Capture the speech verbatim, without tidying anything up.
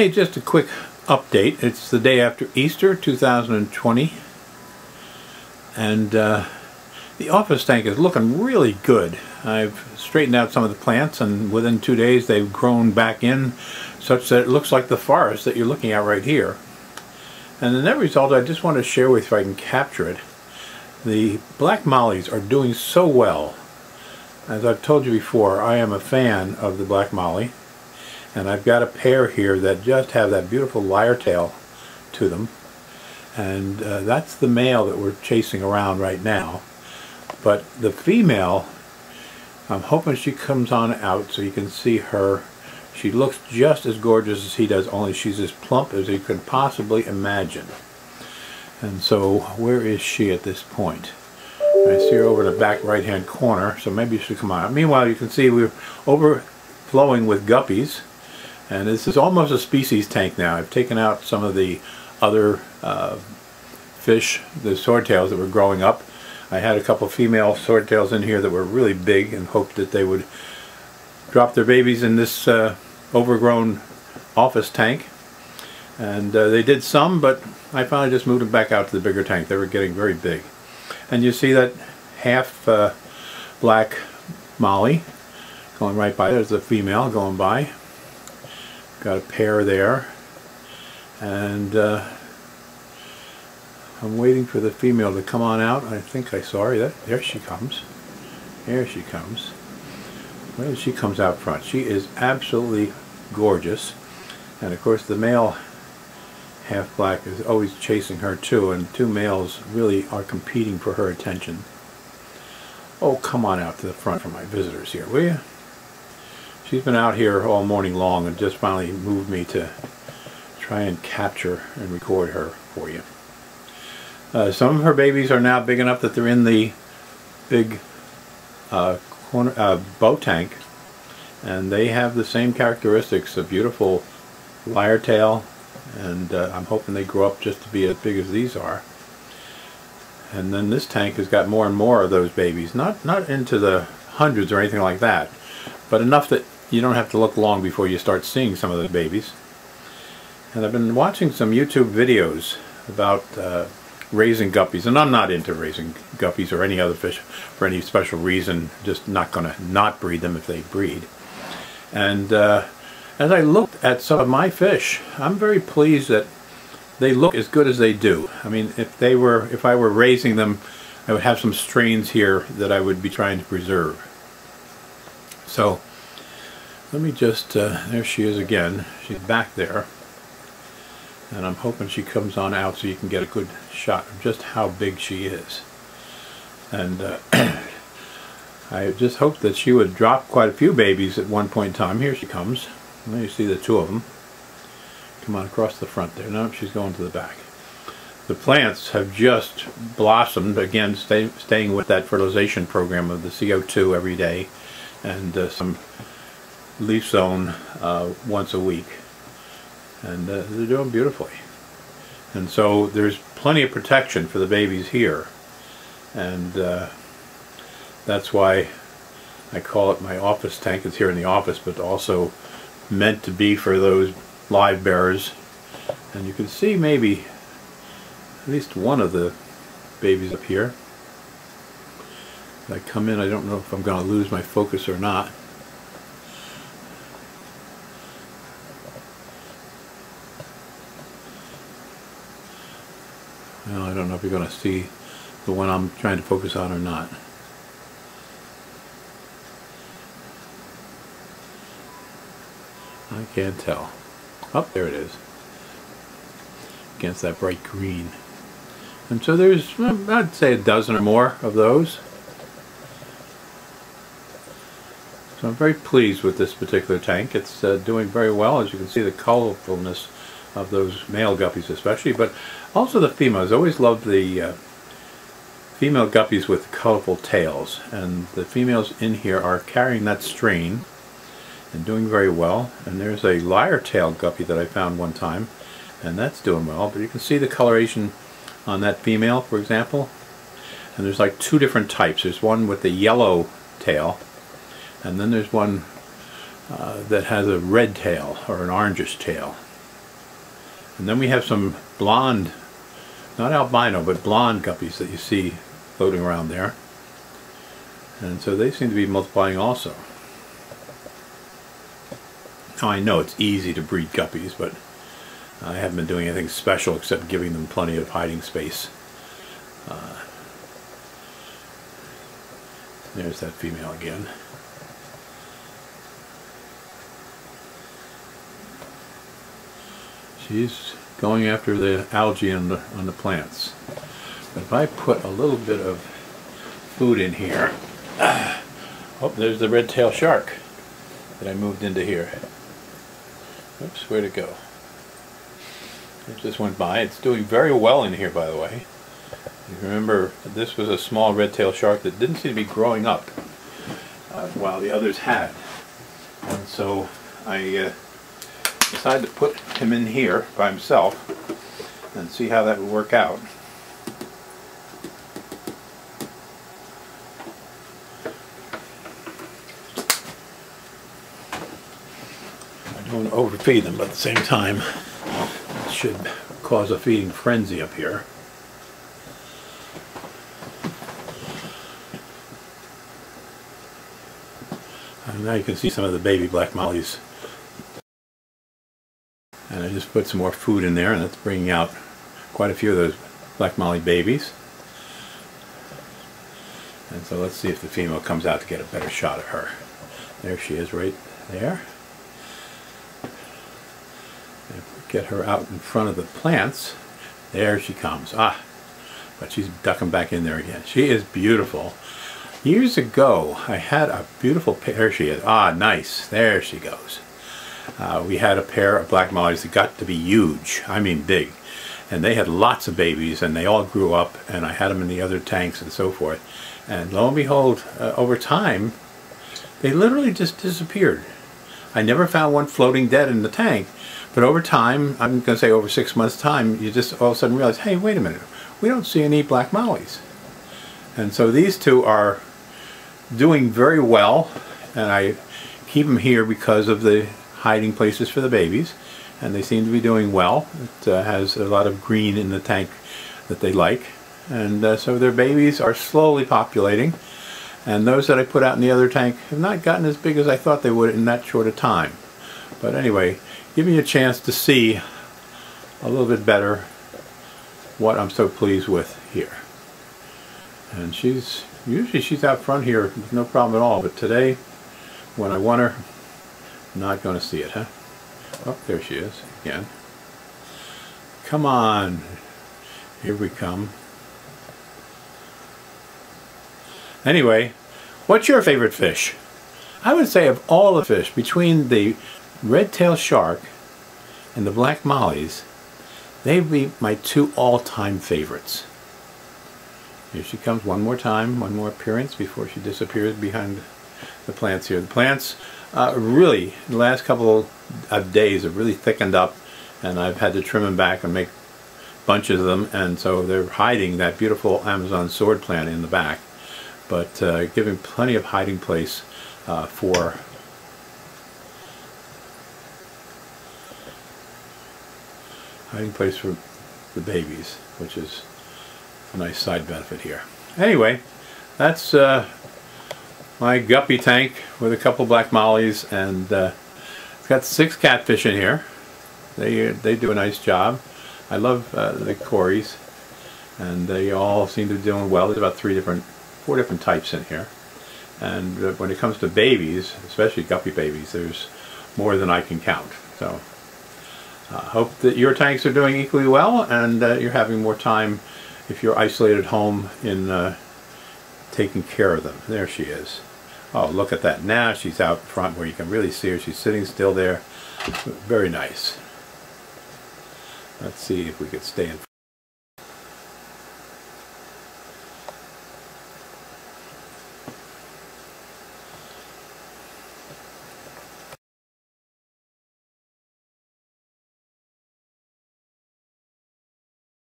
Hey, just a quick update. It's the day after Easter two thousand twenty, and uh, the office tank is looking really good. I've straightened out some of the plants, and within two days they've grown back in such that it looks like the forest that you're looking at right here. And the net result I just want to share with you if I can capture it. The black mollies are doing so well. As I've told you before, I am a fan of the black molly. And I've got a pair here that just have that beautiful lyre tail to them, and uh, that's the male that we're chasing around right now. But the female, I'm hoping she comes on out so you can see her. She looks just as gorgeous as he does, only she's as plump as you can possibly imagine. And so where is she at this point? I see her over the back right hand corner, so maybe she'll come on out. Meanwhile, you can see we're overflowing with guppies. And this is almost a species tank now. I've taken out some of the other uh, fish, the swordtails that were growing up. I had a couple female swordtails in here that were really big and hoped that they would drop their babies in this uh, overgrown office tank. And uh, they did some, but I finally just moved them back out to the bigger tank. They were getting very big. And you see that half uh, black molly going right by. There's the female going by. Got a pair there, and uh, I'm waiting for the female to come on out. I think I saw her. That, there she comes. There she comes. Well, she comes out front. She is absolutely gorgeous, and of course the male half black is always chasing her too, and two males really are competing for her attention. Oh, come on out to the front for my visitors here, will you? She's been out here all morning long and just finally moved me to try and capture and record her for you. Uh, some of her babies are now big enough that they're in the big uh, corner, uh, bow tank, and they have the same characteristics, a beautiful lyre tail, and uh, I'm hoping they grow up just to be as big as these are. And then this tank has got more and more of those babies, not, not into the hundreds or anything like that, but enough that you don't have to look long before you start seeing some of the babies. And I've been watching some YouTube videos about uh, raising guppies, and I'm not into raising guppies or any other fish for any special reason, just not going to not breed them if they breed. And uh, as I looked at some of my fish, I'm very pleased that they look as good as they do. I mean, if they were, if I were raising them, I would have some strains here that I would be trying to preserve. So let me just, uh, there she is again. She's back there, and I'm hoping she comes on out so you can get a good shot of just how big she is. And uh, I just hoped that she would drop quite a few babies at one point in time. Here she comes. Now you see the two of them. Come on across the front there. No, she's going to the back. The plants have just blossomed, again stay, staying with that fertilization program of the C O two every day, and uh, some leaf zone uh, once a week, and uh, they're doing beautifully. And so there's plenty of protection for the babies here, and uh, that's why I call it my office tank. It's here in the office, but also meant to be for those live bearers. And you can see maybe at least one of the babies up here. I come in, I don't know if I'm going to lose my focus or not. Well, I don't know if you're going to see the one I'm trying to focus on or not. I can't tell. Oh, there it is. Against that bright green. And so there's, well, I'd say a dozen or more of those. So I'm very pleased with this particular tank. It's uh, doing very well. As you can see, the colorfulness of those male guppies especially, but also the females. I always loved the uh, female guppies with colorful tails, and the females in here are carrying that strain and doing very well. And there's a lyre-tailed guppy that I found one time, and that's doing well, but you can see the coloration on that female, for example. And there's like two different types. There's one with the yellow tail, and then there's one uh, that has a red tail or an orangish tail. And then we have some blonde, not albino, but blonde guppies that you see floating around there. And so they seem to be multiplying also. Now I know it's easy to breed guppies, but I haven't been doing anything special except giving them plenty of hiding space. Uh, there's that female again. She's going after the algae on the, on the plants. But if I put a little bit of food in here, uh, oh, there's the red-tailed shark that I moved into here. Oops, where'd it go? It just went by. It's doing very well in here, by the way. Remember, this was a small red-tailed shark that didn't seem to be growing up uh, while the others had. And so I uh, decided to put him in here by himself and see how that would work out. I don't want to overfeed them, but at the same time, it should cause a feeding frenzy up here. And now you can see some of the baby black mollies. And I just put some more food in there, and that's bringing out quite a few of those black molly babies. And so let's see if the female comes out to get a better shot of her. There she is right there. If we get her out in front of the plants, there she comes. Ah, but she's ducking back in there again. She is beautiful. Years ago, I had a beautiful pair. There she is. Ah, nice. There she goes. Uh, we had a pair of black mollies that got to be huge. I mean big. And they had lots of babies, and they all grew up, and I had them in the other tanks and so forth. And lo and behold, uh, over time, they literally just disappeared. I never found one floating dead in the tank. But over time, I'm going to say over six months' time, you just all of a sudden realize, hey, wait a minute, we don't see any black mollies. And so these two are doing very well, and I keep them here because of the hiding places for the babies, and they seem to be doing well. It uh, has a lot of green in the tank that they like, and uh, so their babies are slowly populating, and those that I put out in the other tank have not gotten as big as I thought they would in that short a time. But anyway, give me a chance to see a little bit better what I'm so pleased with here. And she's usually she's out front here with no problem at all, but today when I want her, I'm not going to see it, huh? Oh, there she is again. Come on, here we come. Anyway, what's your favorite fish? I would say of all the fish, between the red-tailed shark and the black mollies, they'd be my two all-time favorites. Here she comes one more time, one more appearance before she disappears behind the plants here. The plants uh, really, in the last couple of days, have really thickened up, and I've had to trim them back and make bunches of them, and so they're hiding that beautiful Amazon sword plant in the back, but uh, giving plenty of hiding place uh, for hiding place for the babies, which is a nice side benefit here. Anyway, that's uh, my guppy tank with a couple black mollies, and uh, it's got six catfish in here. They they do a nice job. I love uh, the cories, and they all seem to be doing well. There's about three different, four different types in here, and uh, when it comes to babies, especially guppy babies, there's more than I can count. So I uh, hope that your tanks are doing equally well, and uh, you're having more time, if you're isolated at home, in uh, taking care of them. There she is. Oh, look at that. Now she's out front where you can really see her. She's sitting still there. Very nice. Let's see if we could stay in front.